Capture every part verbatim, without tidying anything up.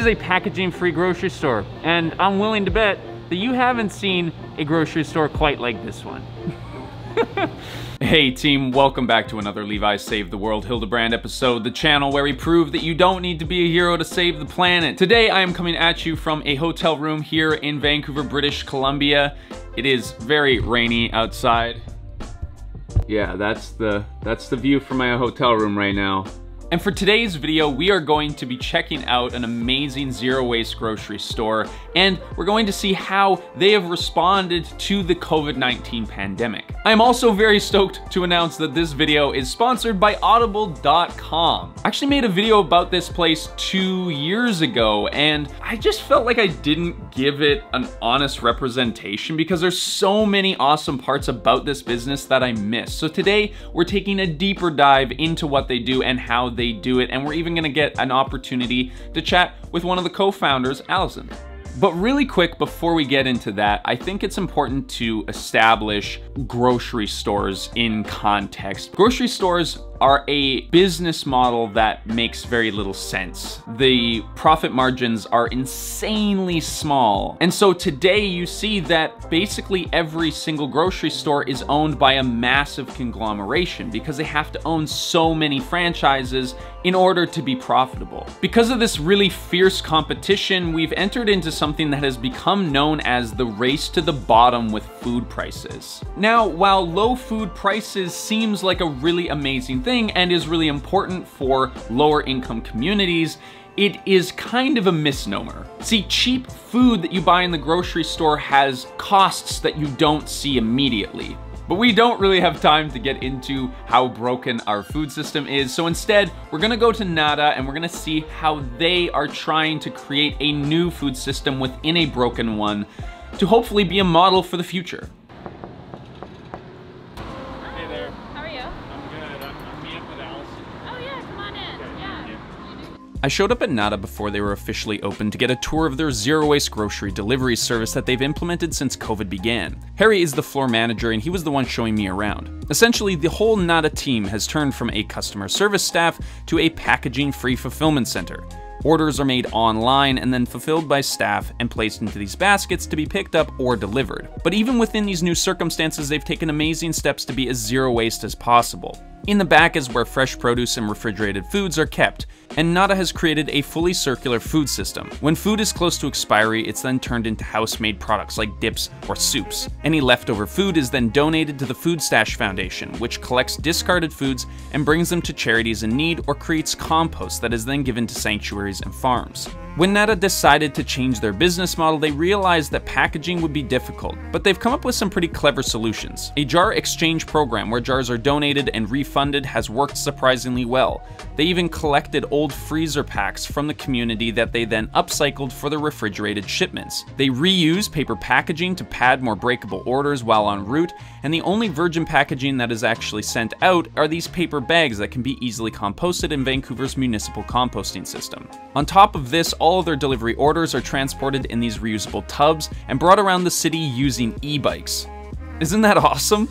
This is a packaging-free grocery store, and I'm willing to bet that you haven't seen a grocery store quite like this one. Hey team, welcome back to another Levi Save the World Hildebrand episode, the channel where we prove that you don't need to be a hero to save the planet. Today I am coming at you from a hotel room here in Vancouver, British Columbia. It is very rainy outside. Yeah, that's the that's the view from my hotel room right now. And for today's video, we are going to be checking out an amazing zero waste grocery store, and we're going to see how they have responded to the COVID nineteen pandemic. I'm also very stoked to announce that this video is sponsored by Audible dot com. I actually made a video about this place two years ago, and I just felt like I didn't give it an honest representation because there's so many awesome parts about this business that I missed. So today, we're taking a deeper dive into what they do and how they they do it, and we're even gonna get an opportunity to chat with one of the co-founders, Allison. But really quick, before we get into that, I think it's important to establish grocery stores in context. Grocery stores are a business model that makes very little sense. The profit margins are insanely small. And so today you see that basically every single grocery store is owned by a massive conglomeration because they have to own so many franchises in order to be profitable. Because of this really fierce competition, we've entered into something that has become known as the race to the bottom with food prices. Now, while low food prices seems like a really amazing thing, and is really important for lower income communities, it is kind of a misnomer. See, cheap food that you buy in the grocery store has costs that you don't see immediately. But we don't really have time to get into how broken our food system is, so instead, we're gonna go to NADA and we're gonna see how they are trying to create a new food system within a broken one to hopefully be a model for the future. I showed up at NADA before they were officially open to get a tour of their zero-waste grocery delivery service that they've implemented since COVID began. Harry is the floor manager and he was the one showing me around. Essentially, the whole NADA team has turned from a customer service staff to a packaging-free fulfillment center. Orders are made online and then fulfilled by staff and placed into these baskets to be picked up or delivered. But even within these new circumstances, they've taken amazing steps to be as zero-waste as possible. In the back is where fresh produce and refrigerated foods are kept, and NADA has created a fully circular food system. When food is close to expiry, it's then turned into house-made products like dips or soups. Any leftover food is then donated to the Food Stash Foundation, which collects discarded foods and brings them to charities in need or creates compost that is then given to sanctuaries and farms. When NADA decided to change their business model, they realized that packaging would be difficult, but they've come up with some pretty clever solutions. A jar exchange program where jars are donated and refunded Funded has worked surprisingly well. They even collected old freezer packs from the community that they then upcycled for their refrigerated shipments. They reuse paper packaging to pad more breakable orders while en route, and the only virgin packaging that is actually sent out are these paper bags that can be easily composted in Vancouver's municipal composting system. On top of this, all of their delivery orders are transported in these reusable tubs and brought around the city using e-bikes. Isn't that awesome?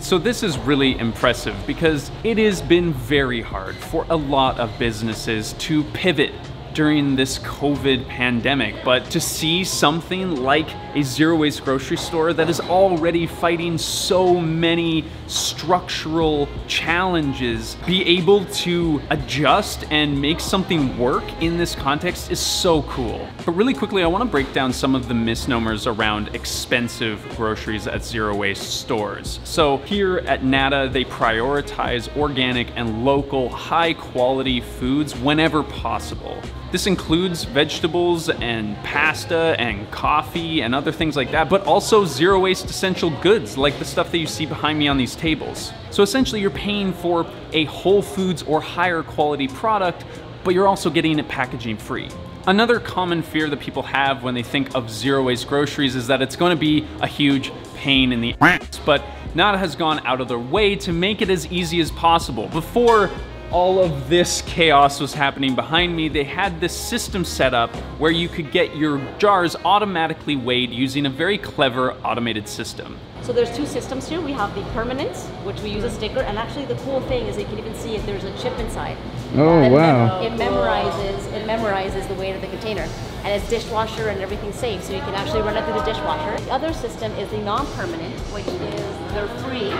So this is really impressive because it has been very hard for a lot of businesses to pivot during this COVID pandemic, but to see something like a zero-waste grocery store that is already fighting so many structural challenges, be able to adjust and make something work in this context is so cool. But really quickly, I wanna break down some of the misnomers around expensive groceries at zero-waste stores. So here at NADA, they prioritize organic and local high-quality foods whenever possible. This includes vegetables and pasta and coffee and other things like that, but also zero waste essential goods like the stuff that you see behind me on these tables. So essentially you're paying for a Whole Foods or higher quality product, but you're also getting it packaging free. Another common fear that people have when they think of zero waste groceries is that it's going to be a huge pain in the ass, but NADA has gone out of their way to make it as easy as possible. Before all of this chaos was happening behind me, they had this system set up where you could get your jars automatically weighed using a very clever automated system. So there's two systems here. We have the permanent, which we use a sticker, and actually the cool thing is you can even see if there's a chip inside. Oh, and wow. It memorizes, it memorizes the weight of the container, and it's dishwasher and everything's safe, so you can actually run it through the dishwasher. The other system is the non-permanent, which is they're free,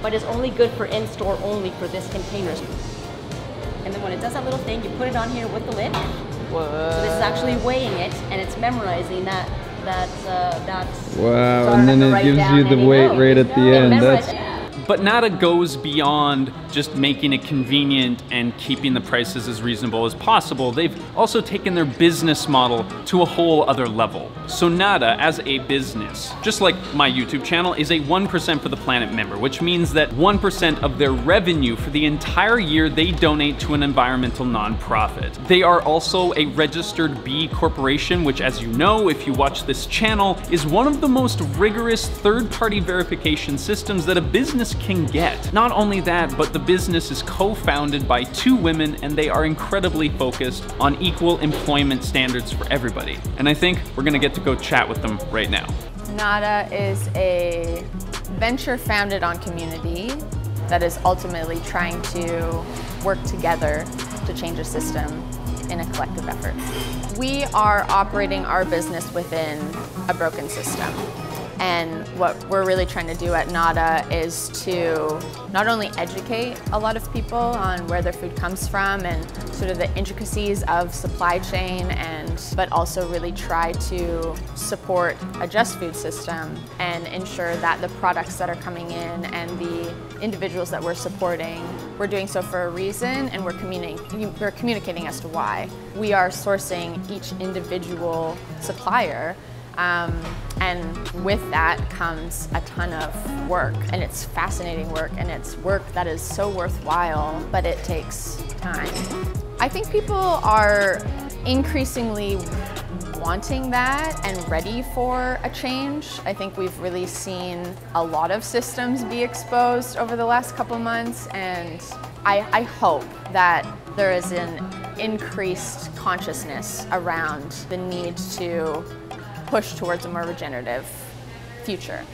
but it's only good for in-store only for this container. And then when it does that little thing, you put it on here with the lid. Whoa. So this is actually weighing it, and it's memorizing that. That's, uh, that's wow, and then it gives you the weight right at the end. That's... But NADA goes beyond just making it convenient and keeping the prices as reasonable as possible. They've also taken their business model to a whole other level. So NADA, as a business, just like my YouTube channel, is a one percent for the Planet member, which means that one percent of their revenue for the entire year they donate to an environmental nonprofit. They are also a registered B corporation, which, as you know, if you watch this channel, is one of the most rigorous third-party verification systems that a business can get. Not only that, but the The business is co-founded by two women, and they are incredibly focused on equal employment standards for everybody. And I think we're gonna get to go chat with them right now. NADA is a venture founded on community that is ultimately trying to work together to change a system in a collective effort. We are operating our business within a broken system. And what we're really trying to do at NADA is to not only educate a lot of people on where their food comes from and sort of the intricacies of supply chain, and but also really try to support a just food system and ensure that the products that are coming in and the individuals that we're supporting, we're doing so for a reason, and we're, communi we're communicating as to why. We are sourcing each individual supplier. Um, and with that comes a ton of work, and it's fascinating work, and it's work that is so worthwhile, but it takes time. I think people are increasingly wanting that and ready for a change. I think we've really seen a lot of systems be exposed over the last couple months, and I, I hope that there is an increased consciousness around the need to push towards a more regenerative future.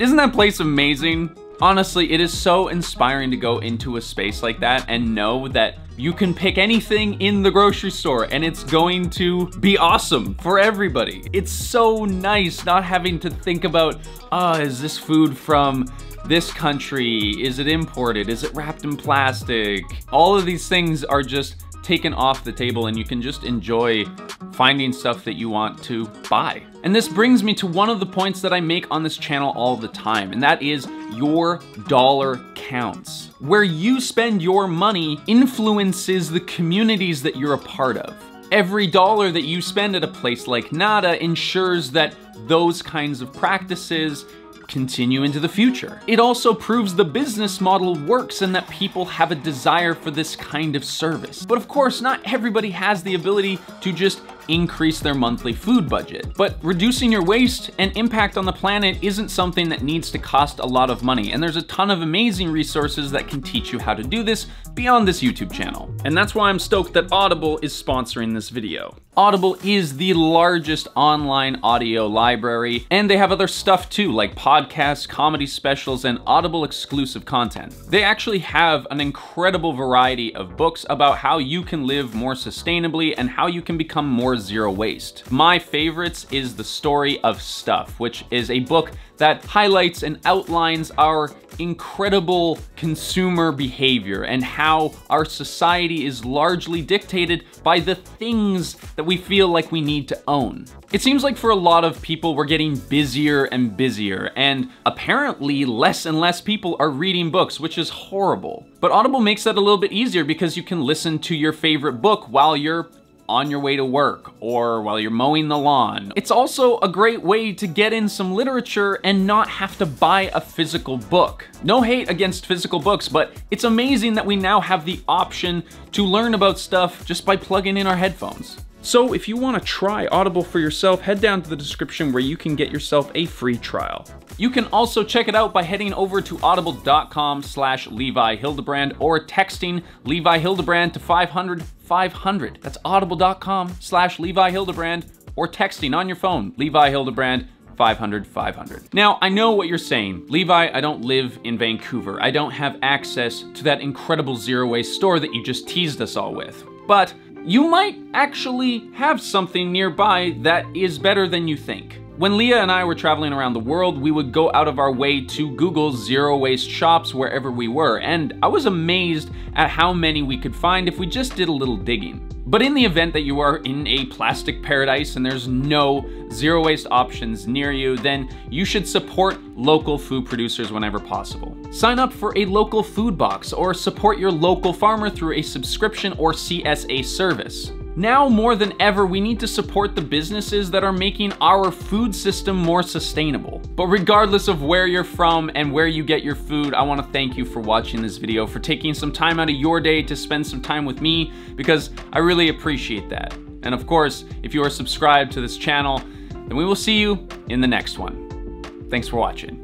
Isn't that place amazing? Honestly, it is so inspiring to go into a space like that and know that you can pick anything in the grocery store and it's going to be awesome for everybody. It's so nice not having to think about, ah, oh, is this food from this country? Is it imported? Is it wrapped in plastic? All of these things are just taken off the table, and you can just enjoy finding stuff that you want to buy. And this brings me to one of the points that I make on this channel all the time, and that is your dollar counts. Where you spend your money influences the communities that you're a part of. Every dollar that you spend at a place like NADA ensures that those kinds of practices continue into the future. It also proves the business model works and that people have a desire for this kind of service. But of course, not everybody has the ability to just increase their monthly food budget. But reducing your waste and impact on the planet isn't something that needs to cost a lot of money, and there's a ton of amazing resources that can teach you how to do this beyond this YouTube channel. And that's why I'm stoked that Audible is sponsoring this video. Audible is the largest online audio library, and they have other stuff too, like podcasts, comedy specials, and Audible exclusive content. They actually have an incredible variety of books about how you can live more sustainably and how you can become more zero waste. My favorites is The Story of Stuff, which is a book that highlights and outlines our incredible consumer behavior and how our society is largely dictated by the things that we feel like we need to own. It seems like for a lot of people, we're getting busier and busier, and apparently less and less people are reading books, which is horrible. But Audible makes that a little bit easier because you can listen to your favorite book while you're on your way to work or while you're mowing the lawn. It's also a great way to get in some literature and not have to buy a physical book. No hate against physical books, but it's amazing that we now have the option to learn about stuff just by plugging in our headphones. So if you want to try Audible for yourself, head down to the description where you can get yourself a free trial. You can also check it out by heading over to audible dot com slash Levi Hildebrand or texting Levi Hildebrand to five hundred five hundred. That's audible dot com slash Levi Hildebrand or texting on your phone, Levi Hildebrand five hundred five hundred. Now, I know what you're saying. Levi, I don't live in Vancouver. I don't have access to that incredible zero-waste store that you just teased us all with. But you might actually have something nearby that is better than you think. When Leah and I were traveling around the world, we would go out of our way to Google zero-waste shops wherever we were, and I was amazed at how many we could find if we just did a little digging. But in the event that you are in a plastic paradise and there's no zero-waste options near you, then you should support local food producers whenever possible. Sign up for a local food box or support your local farmer through a subscription or C S A service. Now more than ever, we need to support the businesses that are making our food system more sustainable. But regardless of where you're from and where you get your food, I want to thank you for watching this video, for taking some time out of your day to spend some time with me, because I really appreciate that. And of course, if you are subscribed to this channel, then we will see you in the next one. Thanks for watching.